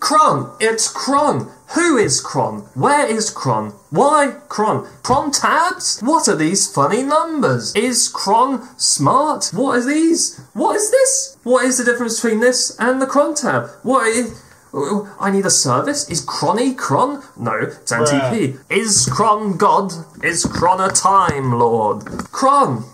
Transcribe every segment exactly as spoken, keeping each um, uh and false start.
Cron, it's Cron. Who is Cron? Where is Cron? Why Cron? Crontabs? What are these funny numbers? Is Cron smart? What are these? What is this? What is the difference between this and the Crontab? What is... I need a service? Is Cronie Cron? No, it's N T P. Yeah. Is Cron God? Is Cron a time lord? Cron!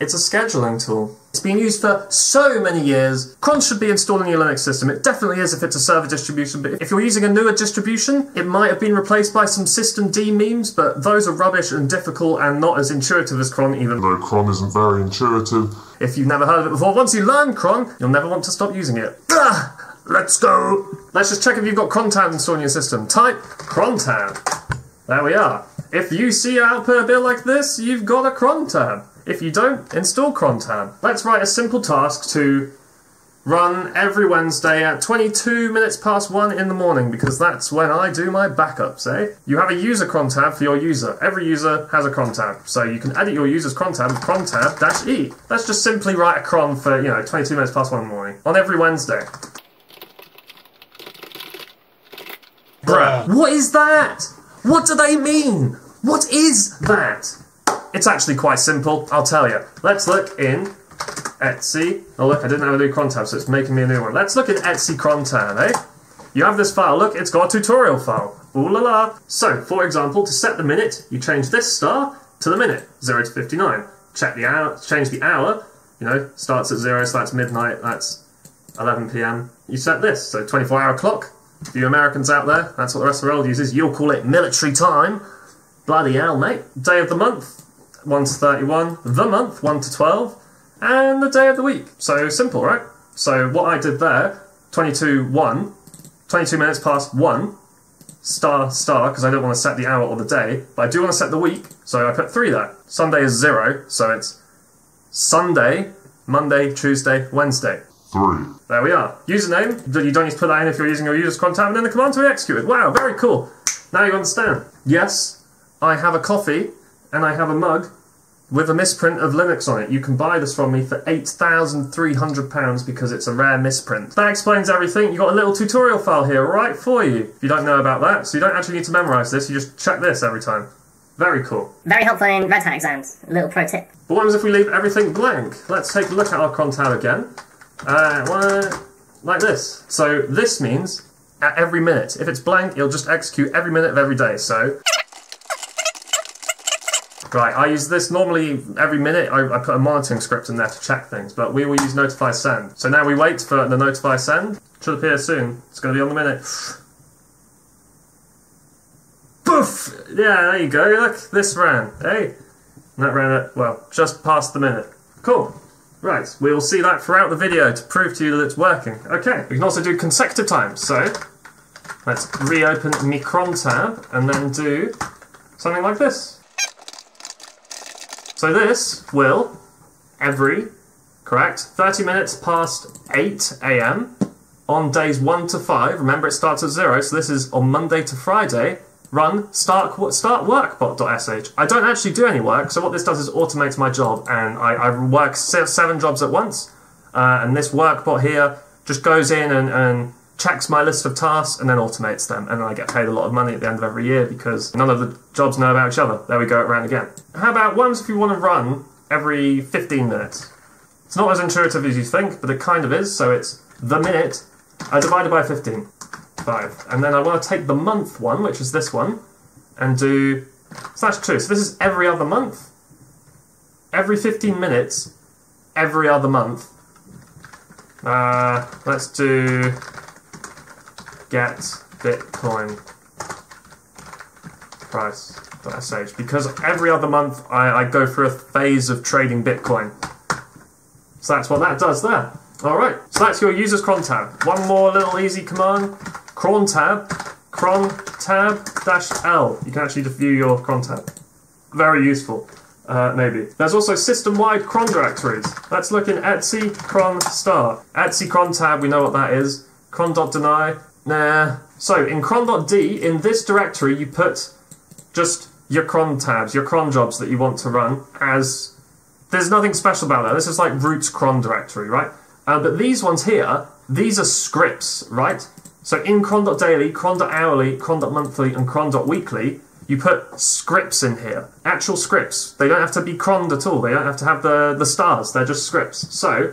It's a scheduling tool. It's been used for so many years. Cron should be installed in your Linux system. It definitely is if it's a server distribution, but if you're using a newer distribution, it might have been replaced by some systemd memes, but those are rubbish and difficult and not as intuitive as Cron, even though Cron isn't very intuitive. If you've never heard of it before, once you learn Cron, you'll never want to stop using it. Ugh! Let's go! Let's just check if you've got crontab installed in your system. Type crontab. There we are. If you see output a bit like this, you've got a crontab. If you don't, install crontab. Let's write a simple task to run every Wednesday at twenty-two minutes past one in the morning, because that's when I do my backups, eh? You have a user crontab for your user. Every user has a crontab. So you can edit your user's crontab with crontab-e. Let's just simply write a cron for, you know, twenty-two minutes past one in the morning. On every Wednesday. Bruh. What is that? What do they mean? What is that? It's actually quite simple, I'll tell you. Let's look in Etsy. Oh look, I didn't have a new crontab, so it's making me a new one. Let's look in Etsy crontab, eh? You have this file, look, it's got a tutorial file. Ooh la la. So, for example, to set the minute, you change this star to the minute, zero to fifty-nine. Check the hour, change the hour, you know, starts at zero, so that's midnight, that's eleven p m. You set this, so twenty-four hour clock. For you Americans out there, that's what the rest of the world uses. You'll call it military time. Bloody hell, mate. Day of the month, one to thirty-one. The month, one to twelve. And the day of the week. So simple, right? So what I did there, twenty-two one, twenty-two minutes past one, star, star, because I don't want to set the hour or the day, but I do want to set the week, so I put three there. Sunday is zero, so it's Sunday, Monday, Tuesday, Wednesday. Three. There we are. Username, you don't need to put that in if you're using your user's crontab, and then the command to be executed. Wow, very cool. Now you understand. Yes, I have a coffee, and I have a mug with a misprint of Linux on it. You can buy this from me for eight thousand three hundred pounds because it's a rare misprint. That explains everything. You've got a little tutorial file here right for you. If you don't know about that, so you don't actually need to memorise this, you just check this every time. Very cool. Very helpful in Red Hat exams. A little pro tip. But what happens if we leave everything blank? Let's take a look at our crontab again. Uh, well, like this. So this means at every minute. If it's blank, it'll just execute every minute of every day, so... Right, I use this normally every minute. I, I put a monitoring script in there to check things, but we will use notify send. So now we wait for the notify send. Should appear soon. It's going to be on the minute. Boof! Yeah, there you go. Look, this ran. Hey, and that ran at, well, just past the minute. Cool. Right, we will see that throughout the video to prove to you that it's working. Okay, we can also do consecutive times, so let's reopen my crontab and then do something like this. So this will, every, correct, thirty minutes past eight a m on days one to five, remember it starts at zero, so this is on Monday to Friday, run start, start workbot.sh. I don't actually do any work, so what this does is automates my job, and I, I work seven jobs at once, uh, and this workbot here just goes in and, and checks my list of tasks and then automates them, and then I get paid a lot of money at the end of every year because none of the jobs know about each other. There we go, around again. How about ones if you want to run every fifteen minutes? It's not as intuitive as you think, but it kind of is, so it's the minute uh, divided by fifteen. Five. And then I want to take the month one, which is this one, and do slash two. So this is every other month, every fifteen minutes, every other month. Uh, let's do get bitcoin price.sh, because every other month I, I go through a phase of trading bitcoin. So that's what that does there. Alright, so that's your user's crontab. One more little easy command. Crontab, crontab-l. You can actually view your crontab. Very useful, uh, maybe. There's also system-wide cron directories. Let's look in Etsy cron star. Etsy crontab, we know what that is. Cron.deny, nah. So in cron.d, in this directory, you put just your cron tabs, your cron jobs that you want to run as... There's nothing special about that. This is like root cron directory, right? Uh, but these ones here, these are scripts, right? So in cron.daily, cron.hourly, cron.monthly, and cron.weekly, you put scripts in here, actual scripts. They don't have to be croned at all. They don't have to have the, the stars. They're just scripts. So,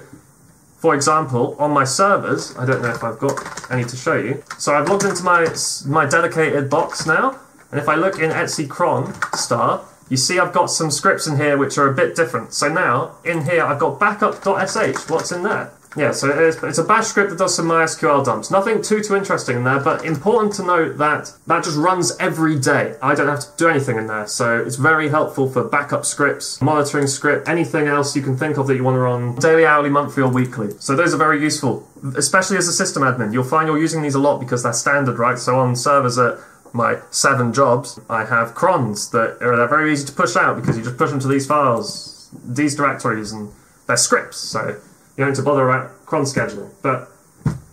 for example, on my servers, I don't know if I've got any to show you. So I've logged into my, my dedicated box now. And if I look in Etsy cron star, you see I've got some scripts in here which are a bit different. So now, in here, I've got backup.sh. What's in there? Yeah, so it's a bash script that does some MySQL dumps. Nothing too, too interesting in there, but important to note that that just runs every day. I don't have to do anything in there, so it's very helpful for backup scripts, monitoring script, anything else you can think of that you want to run daily, hourly, monthly, or weekly. So those are very useful, especially as a system admin. You'll find you're using these a lot because they're standard, right? So on servers at my seven jobs, I have crons that are they're very easy to push out because you just push them to these files, these directories, and they're scripts, so you don't need to bother about cron scheduling, but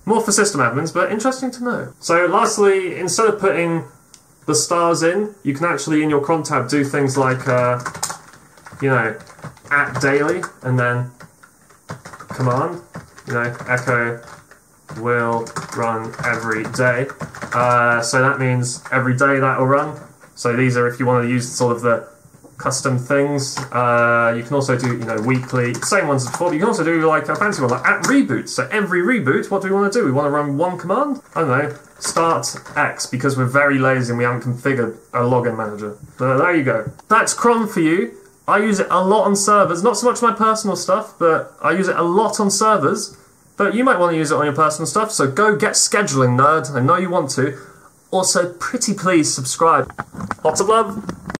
more for system admins, but interesting to know. So lastly, instead of putting the stars in, you can actually in your cron tab do things like, uh, you know, at daily, and then command, you know, echo will run every day. Uh, so that means every day that will run. So these are if you want to use sort of the custom things. Uh, you can also do, you know, weekly, same ones as before, but you can also do like a fancy one, like at reboot. So every reboot, what do we want to do? We want to run one command? I don't know, start X, because we're very lazy and we haven't configured a login manager. But there you go. That's cron for you. I use it a lot on servers, not so much my personal stuff, but I use it a lot on servers, but you might want to use it on your personal stuff, so go get scheduling, nerd. I know you want to. Also, pretty please subscribe. Lots of love.